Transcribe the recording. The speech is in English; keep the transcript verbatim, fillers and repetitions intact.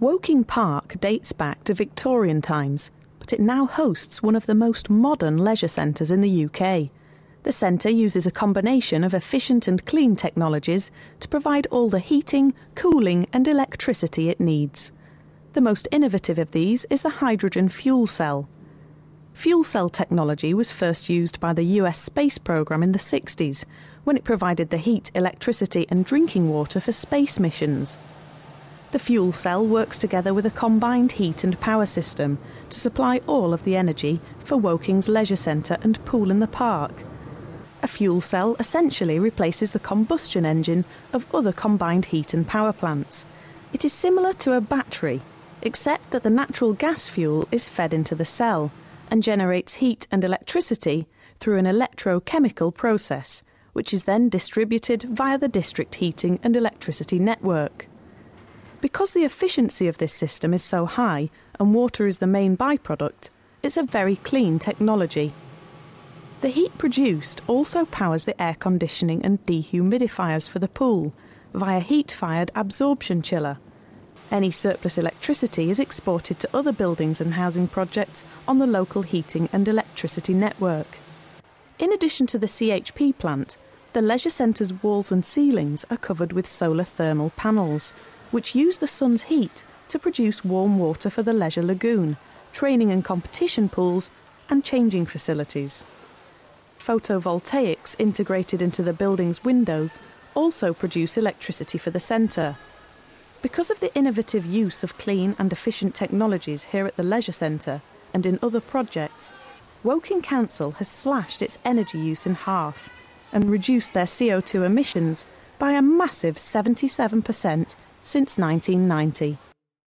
Woking Park dates back to Victorian times, but it now hosts one of the most modern leisure centres in the U K. The centre uses a combination of efficient and clean technologies to provide all the heating, cooling and electricity it needs. The most innovative of these is the hydrogen fuel cell. Fuel cell technology was first used by the U S space programme in the sixties, when it provided the heat, electricity and drinking water for space missions. The fuel cell works together with a combined heat and power system to supply all of the energy for Woking's leisure centre and pool in the park. A fuel cell essentially replaces the combustion engine of other combined heat and power plants. It is similar to a battery, except that the natural gas fuel is fed into the cell and generates heat and electricity through an electrochemical process, which is then distributed via the district heating and electricity network. Because the efficiency of this system is so high and water is the main byproduct, it's a very clean technology. The heat produced also powers the air conditioning and dehumidifiers for the pool via heat-fired absorption chiller. Any surplus electricity is exported to other buildings and housing projects on the local heating and electricity network. In addition to the C H P plant, the leisure centre's walls and ceilings are covered with solar thermal panels, which use the sun's heat to produce warm water for the Leisure Lagoon, training and competition pools and changing facilities. Photovoltaics integrated into the building's windows also produce electricity for the centre. Because of the innovative use of clean and efficient technologies here at the Leisure Centre and in other projects, Woking Council has slashed its energy use in half and reduced their C O two emissions by a massive seventy-seven percent since nineteen ninety.